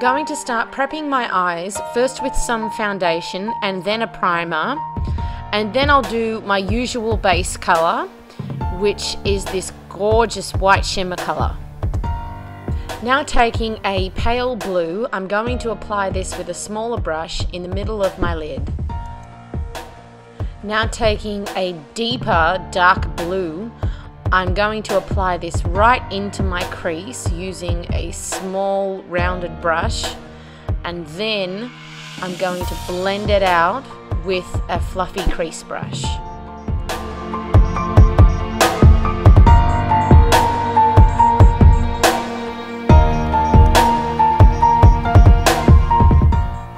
I'm going to start prepping my eyes first with some foundation and then a primer, and then I'll do my usual base color, which is this gorgeous white shimmer color. Now taking a pale blue, I'm going to apply this with a smaller brush in the middle of my lid. Now taking a deeper dark blue, I'm going to apply this right into my crease using a small rounded brush, and then I'm going to blend it out with a fluffy crease brush.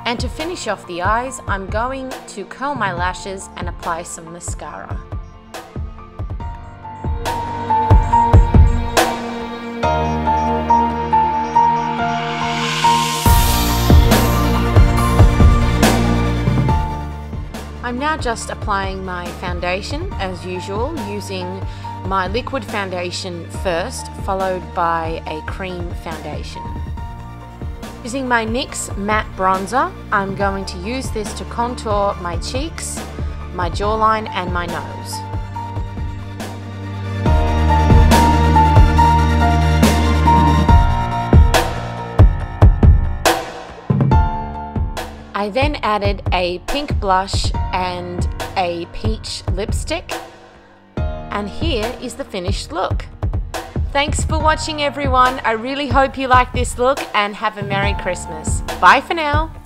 And to finish off the eyes, I'm going to curl my lashes and apply some mascara. I'm now just applying my foundation as usual, using my liquid foundation first, followed by a cream foundation. Using my NYX matte bronzer, I'm going to use this to contour my cheeks, my jawline and my nose. I then added a pink blush and a peach lipstick, and here is the finished look. Thanks for watching everyone, I really hope you like this look and have a Merry Christmas. Bye for now!